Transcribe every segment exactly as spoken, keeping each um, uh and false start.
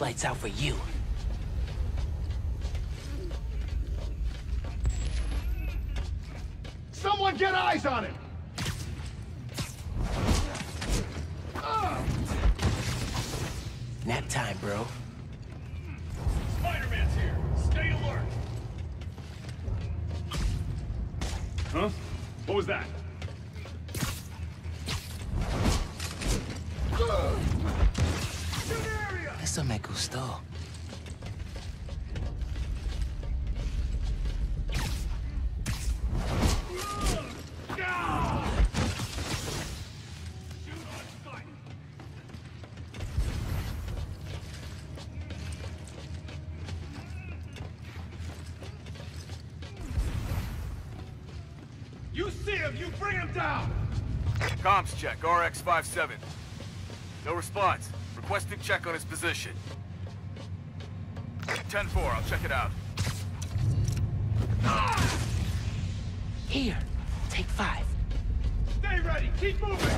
Lights out for you. Someone get eyes on him! Nap time, bro. Spider-Man's here. Stay alert. Huh? What was that? Eso me gustó. Comms check, R X five seven. No response. Requesting check on his position. ten four, I'll check it out. Here, take five. Stay ready, keep moving!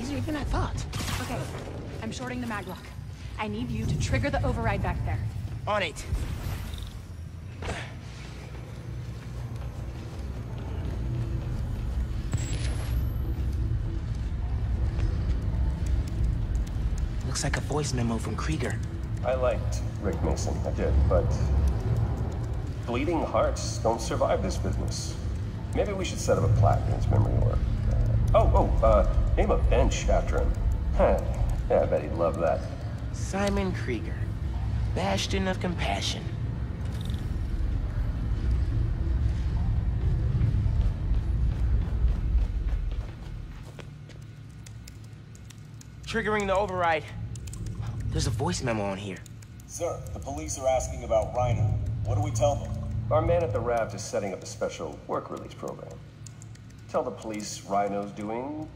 Easier than I thought. Okay, I'm shorting the maglock. I need you to trigger the override back there. On it. Looks like a voice memo from Krieger. I liked Rick Mason, I did, but bleeding hearts don't survive this business. Maybe we should set up a plaque in his memory or... Uh, oh, oh, uh, name a bench after him. Huh, yeah, I bet he'd love that. Simon Krieger, bastion of compassion. Triggering the override. There's a voice memo on here. Sir, the police are asking about Rhino. What do we tell them? Our man at the raft is setting up a special work release program. Tell the police Rhino's doing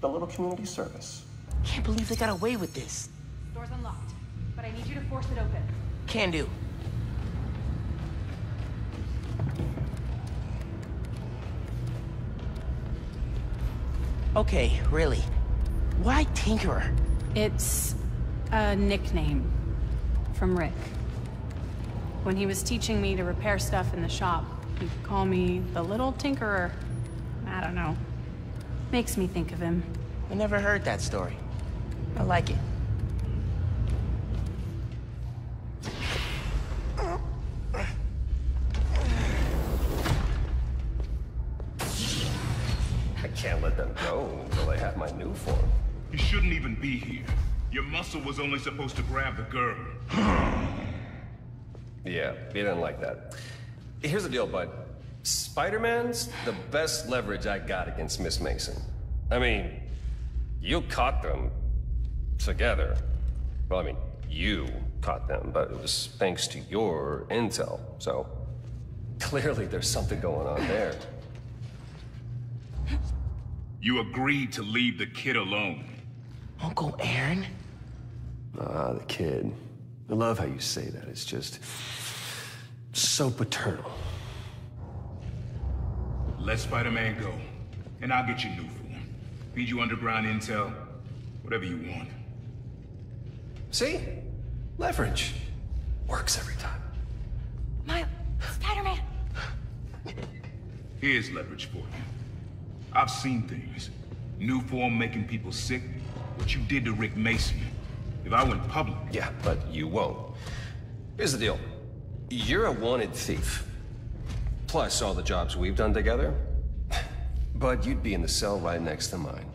the little community service. Can't believe they got away with this. Door's unlocked, but I need you to force it open. Can do. Okay, really. Why Tinkerer? It's a nickname from Rick. When he was teaching me to repair stuff in the shop, he'd call me the little Tinkerer. I don't know. Makes me think of him. I never heard that story. I like it. Be here. Your muscle was only supposed to grab the girl. Yeah, he didn't like that. Here's the deal, bud. Spider-Man's the best leverage I got against Miss Mason. I mean, you caught them together. Well, I mean, you caught them, but it was thanks to your intel. So clearly there's something going on there. You agreed to leave the kid alone. Uncle Aaron? Ah, the kid. I love how you say that. It's just so paternal. Let Spider-Man go, and I'll get you new form. Feed you underground intel, whatever you want. See? Leverage. Works every time. My... Spider-Man! Here's leverage for you. I've seen things. New form making people sick. What you did to Rick Mason. If I went public... Yeah, but you won't. Here's the deal. You're a wanted thief. Plus all the jobs we've done together. But you'd be in the cell right next to mine.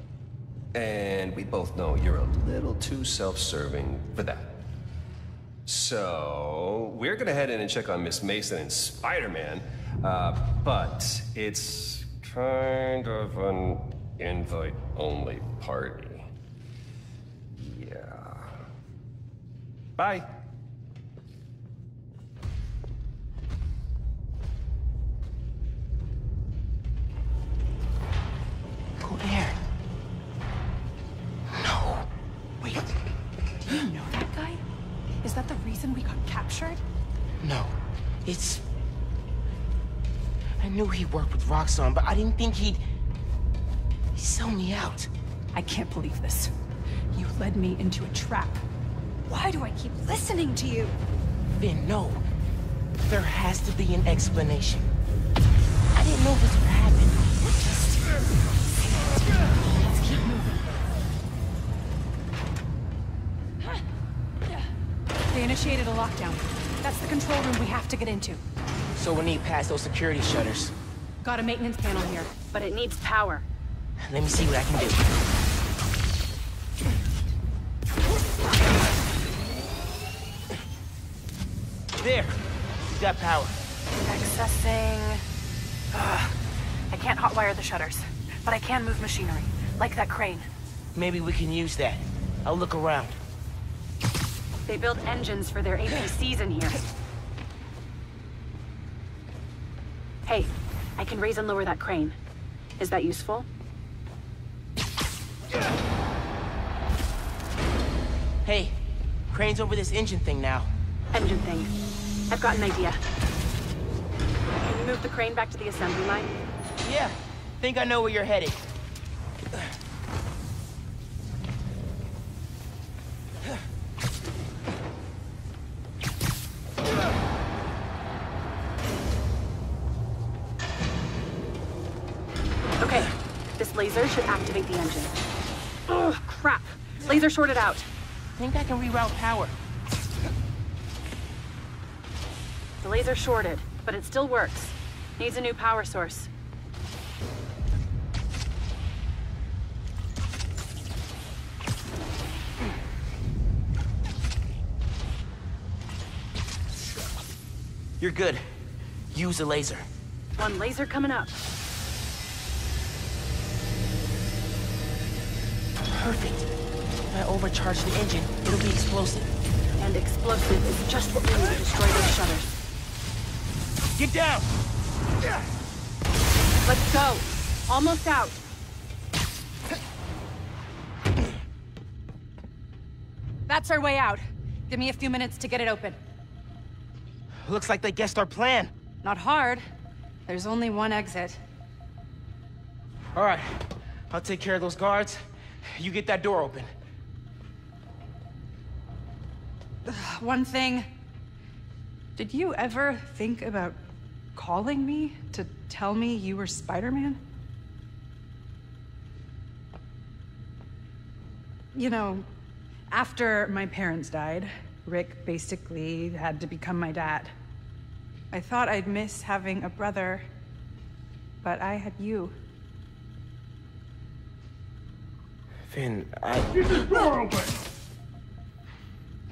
And we both know you're a little too self-serving for that. So... we're gonna head in and check on Miss Mason and Spider-Man. Uh, but it's kind of an invite-only party. Bye. Go there. No. Wait. Do you know that guy? Is that the reason we got captured? No. It's... I knew he worked with Roxxon, but I didn't think he'd... He'd sell me out. I can't believe this. You led me into a trap. Why do I keep listening to you? Finn, no. There has to be an explanation. I didn't know this would happen. We're just... Let's keep moving. They initiated a lockdown. That's the control room we have to get into. So we need past those security shutters. Got a maintenance panel here, but it needs power. Let me see what I can do. There! You got power. Accessing... Ugh. I can't hotwire the shutters, but I can move machinery, like that crane. Maybe we can use that. I'll look around. They build engines for their A P Cs in here. Hey, I can raise and lower that crane. Is that useful? Hey, crane's over this engine thing now. Engine thing. I've got an idea. Can you move the crane back to the assembly line? Yeah. Think I know where you're headed. Okay. This laser should activate the engine. Oh, crap. Laser shorted out. Think I can reroute power. The laser shorted, but it still works. Needs a new power source. You're good. Use a laser. One laser coming up. Perfect. If I overcharge the engine, it'll be explosive. And explosive is just what we need to destroy those shutters. Get down! Let's go! Almost out! That's our way out. Give me a few minutes to get it open. Looks like they guessed our plan. Not hard. There's only one exit. Alright. I'll take care of those guards. You get that door open. One thing... Did you ever think about calling me to tell me you were Spider-Man? You know, after my parents died, Rick basically had to become my dad. I thought I'd miss having a brother, but I had you. Finn, I... Get this door open!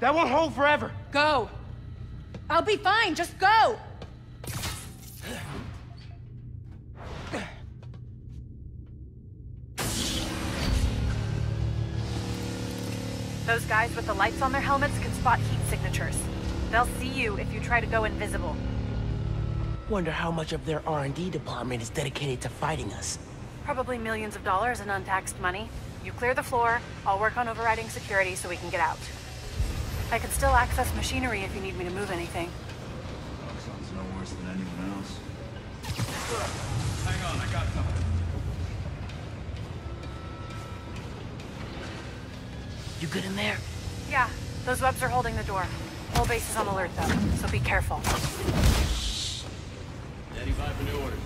That won't hold forever! Go! I'll be fine, just go! Those guys with the lights on their helmets can spot heat signatures. They'll see you if you try to go invisible. Wonder how much of their R and D department is dedicated to fighting us. Probably millions of dollars in untaxed money. You clear the floor, I'll work on overriding security so we can get out. I can still access machinery if you need me to move anything. Sounds no worse than anyone else. Hang on, I got something. You good in there? Yeah, those webs are holding the door. Whole base is on alert though, so be careful. Shh. Standing by for new orders.